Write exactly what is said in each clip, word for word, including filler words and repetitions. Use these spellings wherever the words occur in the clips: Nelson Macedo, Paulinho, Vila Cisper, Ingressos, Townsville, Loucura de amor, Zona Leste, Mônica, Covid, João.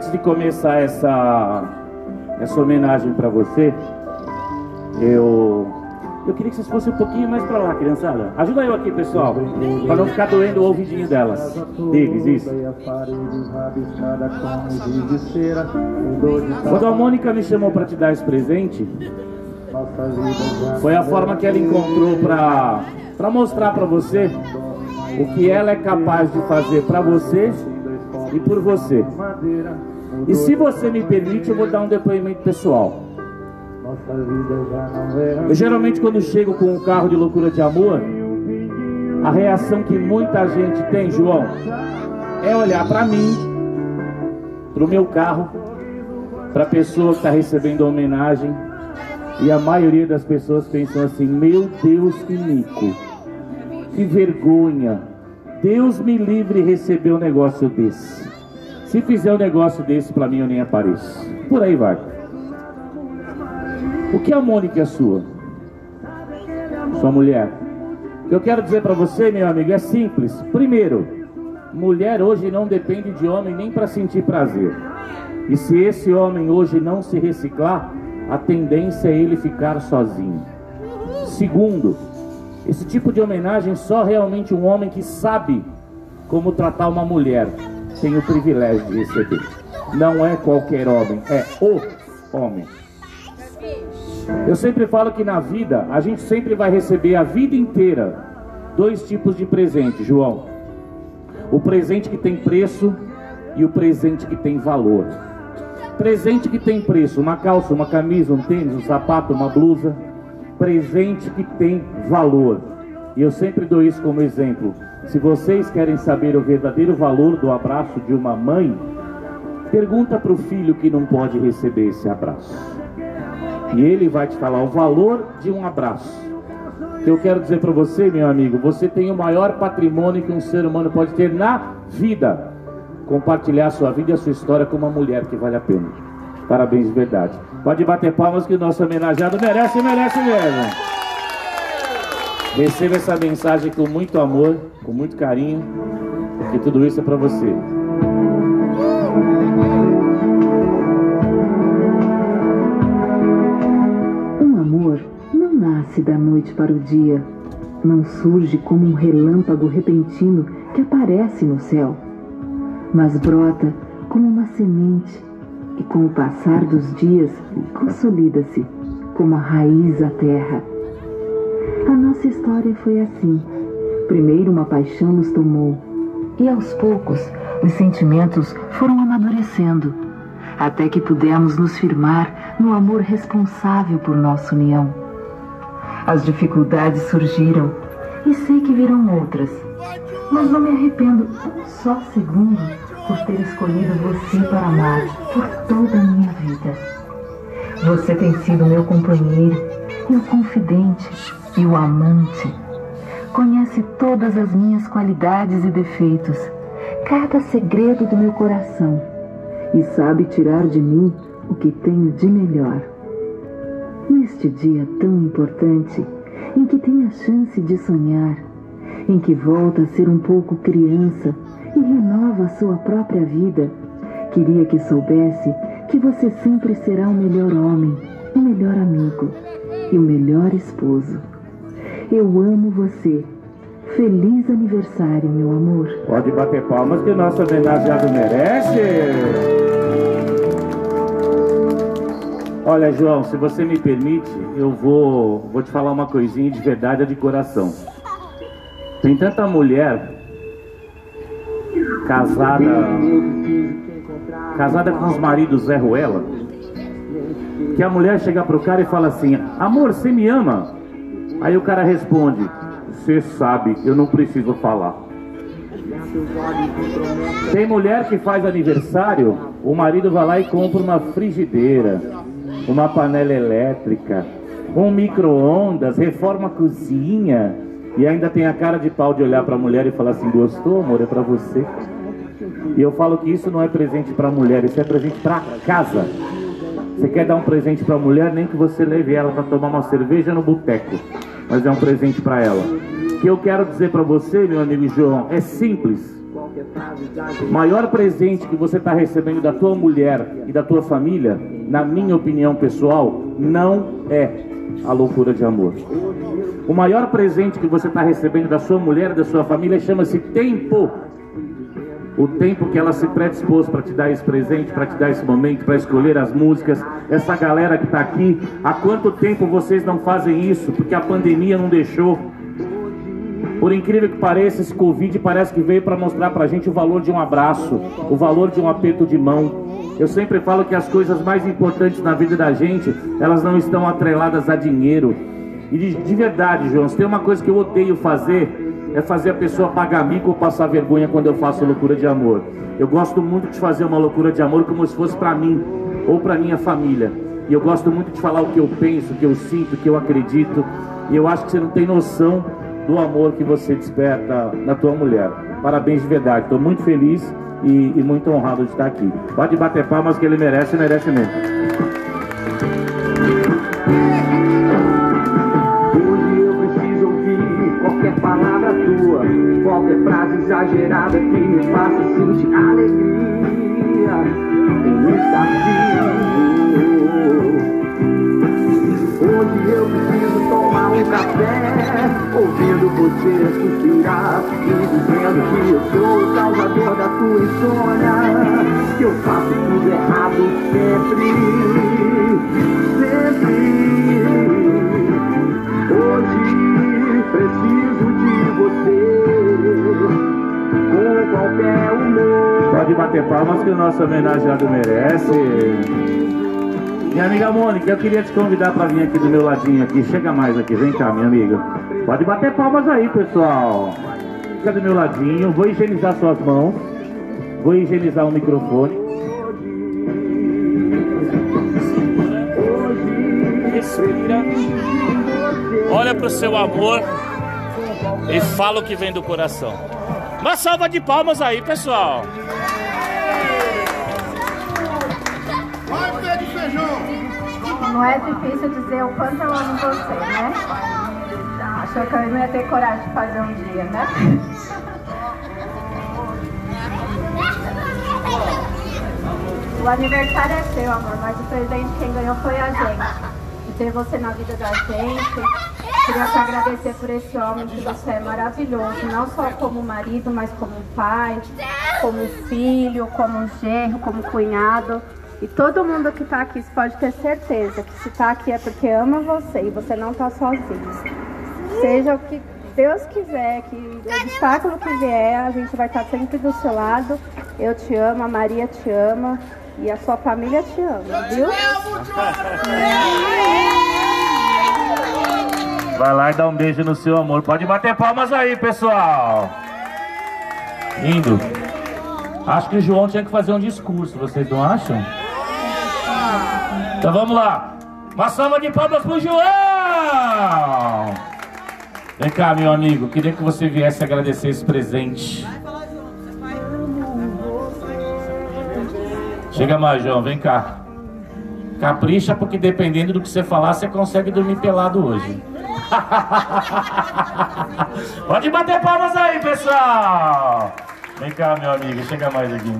antes de começar essa, essa homenagem para você, eu, eu queria que vocês fossem um pouquinho mais para lá, criançada. Ajuda eu aqui, pessoal, para não ficar doendo o ouvidinho delas. Deles, isso. Quando a Mônica me chamou para te dar esse presente, foi a forma que ela encontrou para para mostrar para você o que ela é capaz de fazer para você e por você. E se você me permite, eu vou dar um depoimento pessoal. Eu geralmente, quando chego com um carro de Loucura de Amor, a reação que muita gente tem, João, é olhar para mim, para o meu carro, para a pessoa que está recebendo a homenagem. E a maioria das pessoas pensam assim: meu Deus, que mico, que vergonha, Deus me livre receber um negócio desse. Se fizer um negócio desse pra mim, eu nem apareço. Por aí vai. O que a Mônica é sua? Sua mulher. O que eu quero dizer pra você, meu amigo, é simples. Primeiro, mulher hoje não depende de homem nem pra sentir prazer. E se esse homem hoje não se reciclar, a tendência é ele ficar sozinho. Segundo, esse tipo de homenagem só realmente um homem que sabe como tratar uma mulher tem o privilégio de receber. Não é qualquer homem, é o homem. Eu sempre falo que na vida a gente sempre vai receber a vida inteira dois tipos de presente, João. O presente que tem preço e o presente que tem valor. Presente que tem preço: uma calça, uma camisa, um tênis, um sapato, uma blusa. Presente que tem valor. E eu sempre dou isso como exemplo. Se vocês querem saber o verdadeiro valor do abraço de uma mãe, pergunta para o filho que não pode receber esse abraço. E ele vai te falar o valor de um abraço. O que eu quero dizer para você, meu amigo: você tem o maior patrimônio que um ser humano pode ter na vida. Compartilhar a sua vida e a sua história com uma mulher que vale a pena. Parabéns de verdade. Pode bater palmas que o nosso homenageado merece, merece mesmo. Receba essa mensagem com muito amor, com muito carinho, porque tudo isso é para você. Um amor não nasce da noite para o dia. Não surge como um relâmpago repentino que aparece no céu. Mas brota como uma semente e, com o passar dos dias, consolida-se como a raiz à terra. A nossa história foi assim. Primeiro uma paixão nos tomou e, aos poucos, os sentimentos foram amadurecendo, até que pudemos nos firmar no amor responsável por nossa união. As dificuldades surgiram e sei que virão outras. Mas não me arrependo um só segundo por ter escolhido você para amar por toda a minha vida. Você tem sido meu companheiro, meu confidente e o amante. Conhece todas as minhas qualidades e defeitos, cada segredo do meu coração, e sabe tirar de mim o que tenho de melhor. Neste dia tão importante, em que tenho a chance de sonhar, em que volta a ser um pouco criança e renova a sua própria vida, queria que soubesse que você sempre será o melhor homem, o melhor amigo e o melhor esposo. Eu amo você. Feliz aniversário, meu amor. Pode bater palmas que o nosso homenageado merece. Olha, João, se você me permite, eu vou, vou te falar uma coisinha de verdade, de coração. Tem tanta mulher casada, casada com os maridos Zé Ruela, que a mulher chega pro cara e fala assim: amor, você me ama? Aí o cara responde: você sabe, eu não preciso falar. Tem mulher que faz aniversário, o marido vai lá e compra uma frigideira, uma panela elétrica, um micro-ondas, reforma a cozinha. E ainda tem a cara de pau de olhar para a mulher e falar assim: gostou, amor? É para você. E eu falo que isso não é presente para a mulher, isso é presente para casa. Você quer dar um presente para a mulher, nem que você leve ela para tomar uma cerveja no boteco, mas é um presente para ela. O que eu quero dizer para você, meu amigo João, é simples. Maior presente que você está recebendo da tua mulher e da tua família, na minha opinião pessoal, não é a loucura de amor. O maior presente que você está recebendo da sua mulher e da sua família chama-se tempo. O tempo que ela se predispôs para te dar esse presente, para te dar esse momento, para escolher as músicas. Essa galera que está aqui, há quanto tempo vocês não fazem isso? Porque a pandemia não deixou. Por incrível que pareça, esse Covid parece que veio para mostrar para a gente o valor de um abraço, o valor de um aperto de mão. Eu sempre falo que as coisas mais importantes na vida da gente, elas não estão atreladas a dinheiro. E de, de verdade, João, se tem uma coisa que eu odeio fazer, é fazer a pessoa pagar mico ou passar vergonha quando eu faço loucura de amor. Eu gosto muito de fazer uma loucura de amor como se fosse para mim ou para minha família. E eu gosto muito de falar o que eu penso, o que eu sinto, o que eu acredito. E eu acho que você não tem noção do amor que você desperta na tua mulher. Parabéns de verdade, estou muito feliz e, e muito honrado de estar aqui. Pode bater palmas que ele merece, merece mesmo. Hoje eu preciso ouvir qualquer palavra tua, qualquer frase exagerada que me faça sentir alegria em estar vivo. Hoje eu preciso tomar um café, ouvindo você suspirar e me dizendo que eu sou o causador da tua insônia, que eu faço tudo errado sempre, sempre. Hoje preciso de você, com qualquer humor. Pode bater palmas que o nosso homenageado merece. Minha amiga Mônica, eu queria te convidar para vir aqui do meu ladinho aqui. Chega mais aqui, vem cá, minha amiga. Pode bater palmas aí, pessoal. Fica do meu ladinho, vou higienizar suas mãos. Vou higienizar o microfone. Respira. Olha pro seu amor e fala o que vem do coração. Uma salva de palmas aí, pessoal. Não é difícil dizer o quanto eu amo você, né? Achou que eu não ia ter coragem de fazer um dia, né? O aniversário é seu, amor, mas o presente quem ganhou foi a gente. E ter você na vida da gente, queria te agradecer por esse homem que você é maravilhoso, não só como marido, mas como pai, como filho, como genro, como cunhado. E todo mundo que está aqui, você pode ter certeza que se está aqui é porque ama você e você não está sozinho. Seja o que Deus quiser, que o obstáculo que vier, a gente vai estar sempre do seu lado. Eu te amo, a Maria te ama e a sua família te ama, viu? Vai lá e dá um beijo no seu amor. Pode bater palmas aí, pessoal. Lindo. Acho que o João tinha que fazer um discurso, vocês não acham? Então vamos lá. Uma salva de palmas pro João! Vem cá, meu amigo. Queria que você viesse agradecer esse presente. Chega mais, João. Vem cá. Capricha, porque dependendo do que você falar, você consegue dormir pelado hoje. Pode bater palmas aí, pessoal! Vem cá, meu amigo. Chega mais aqui.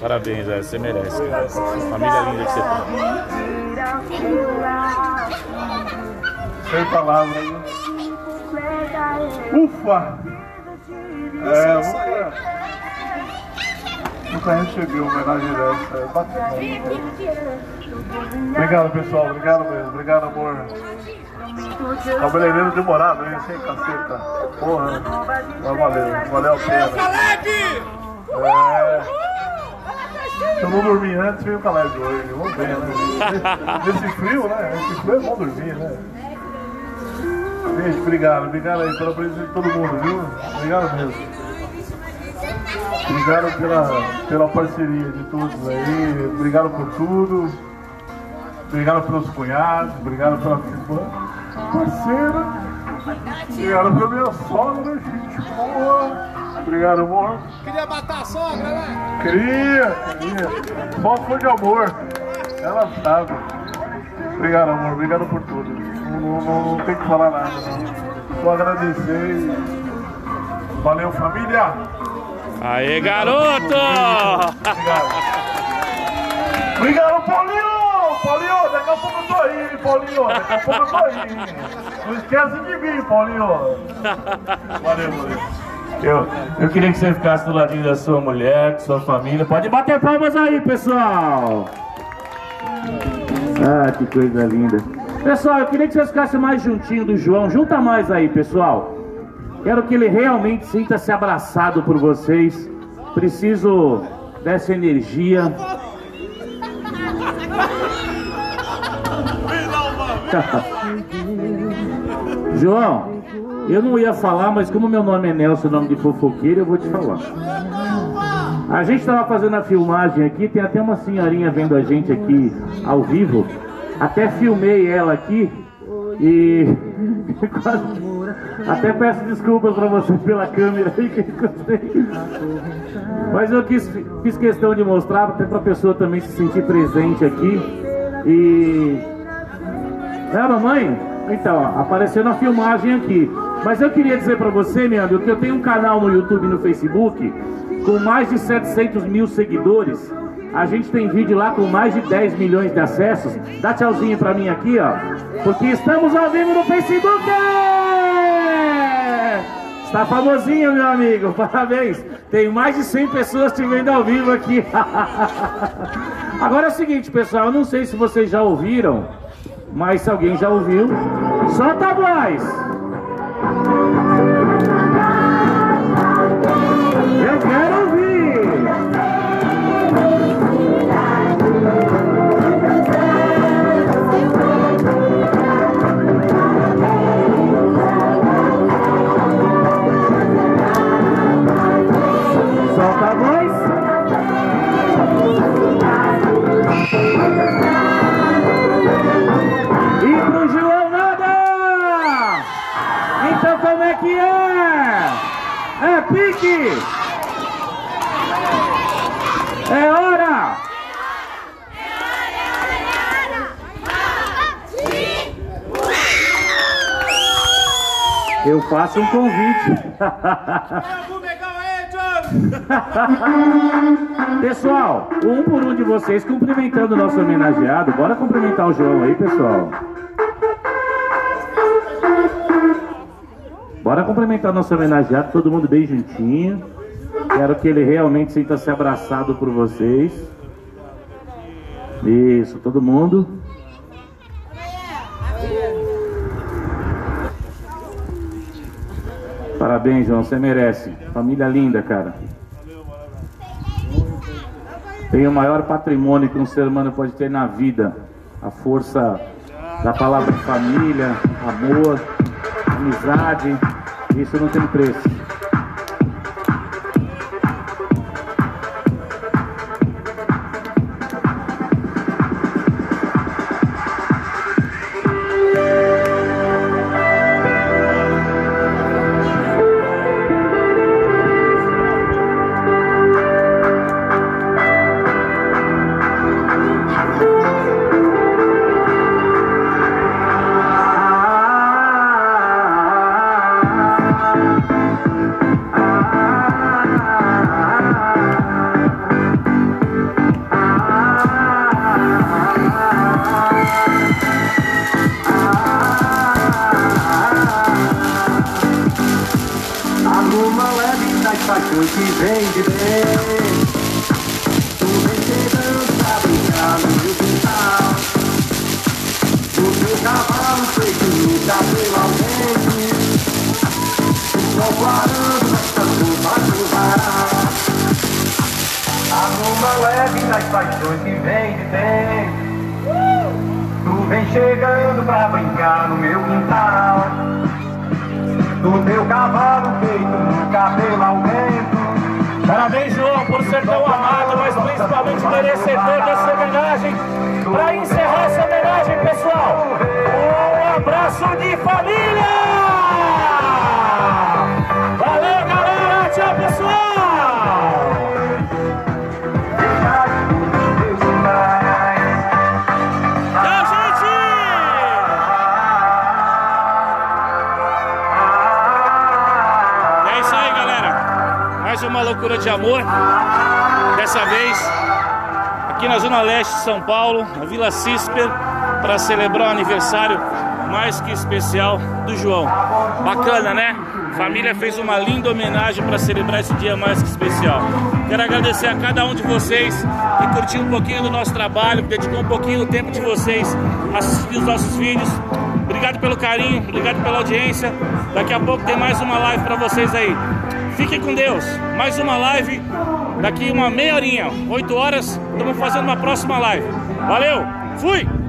Parabéns, você merece, cara. Essa família linda que você tem. Sem palavras. Ufa! É, nunca... Nunca recebi uma homenagem dessa. Bateu. Obrigado, pessoal. Obrigado mesmo. Obrigado, amor. Cabeleireiro demorado, hein? Sem caceta. Porra. Mas valeu. Valeu a pena. É... Se eu não dormir antes, veio o Caleb hoje. Vamos ver, né? Nesse frio, né? Nesse frio é bom dormir, né? Gente, obrigado. Obrigado aí pela presença de todo mundo, viu? Obrigado mesmo. Obrigado pela, pela parceria de todos aí. Obrigado por tudo. Obrigado pelos cunhados. Obrigado pela minha parceira. Obrigado pela minha sogra, gente boa. Obrigado, amor. Queria matar a sogra, né? Queria, queria. Só foi de amor. Ela sabe. Obrigado, amor. Obrigado por tudo. Não, não, não, não tem que falar nada, não. Só agradecer. Valeu, família. Aê, garoto! Obrigado. Obrigado, Paulinho! Paulinho, daqui a pouco eu tô aí, Paulinho! Daqui a pouco eu tô aí! Não esquece de mim, Paulinho! Valeu, Paulinho! Eu, eu queria que você ficasse do ladinho da sua mulher, da sua família. Pode bater palmas aí, pessoal! Ah, que coisa linda! Pessoal, eu queria que vocês ficassem mais juntinho do João. Junta mais aí, pessoal. Quero que ele realmente sinta-se abraçado por vocês. Preciso dessa energia. João, eu não ia falar, mas como meu nome é Nelson, nome de fofoqueiro, eu vou te falar. A gente estava fazendo a filmagem aqui, tem até uma senhorinha vendo a gente aqui ao vivo. Até filmei ela aqui e até peço desculpas pra você pela câmera aí que eu gostei. Mas eu quis, fiz questão de mostrar até pra pessoa também se sentir presente aqui. E... é, mamãe? Então, ó, apareceu na filmagem aqui. Mas eu queria dizer pra você, meu amigo, que eu tenho um canal no YouTube e no Facebook com mais de setecentos mil seguidores. A gente tem vídeo lá com mais de dez milhões de acessos. Dá tchauzinho pra mim aqui, ó. Porque estamos ao vivo no Facebook! Está famosinho, meu amigo. Parabéns. Tem mais de cem pessoas te vendo ao vivo aqui. Agora é o seguinte, pessoal. Eu não sei se vocês já ouviram, mas se alguém já ouviu, solta a voz. Eu quero ouvir. É hora! Eu faço um convite. Pessoal, um por um de vocês cumprimentando o nosso homenageado. Bora cumprimentar o João aí, pessoal. Bora cumprimentar nosso homenageado, todo mundo bem juntinho. Quero que ele realmente sinta-se abraçado por vocês. Isso, todo mundo. Parabéns, João, você merece. Família linda, cara. Tem o maior patrimônio que um ser humano pode ter na vida. A força da palavra família, amor, amizade, isso não tem preço. de amor. Dessa vez aqui na Zona Leste de São Paulo, na Vila Cisper, para celebrar o aniversário mais que especial do João. Bacana, né? A família fez uma linda homenagem para celebrar esse dia mais que especial. Quero agradecer a cada um de vocês que curtiu um pouquinho do nosso trabalho, que dedicou um pouquinho do tempo de vocês a assistir os nossos vídeos. Obrigado pelo carinho, obrigado pela audiência. Daqui a pouco tem mais uma live para vocês aí. Fiquem com Deus. Mais uma live daqui uma meia horinha, oito horas, estamos fazendo uma próxima live. Valeu, fui!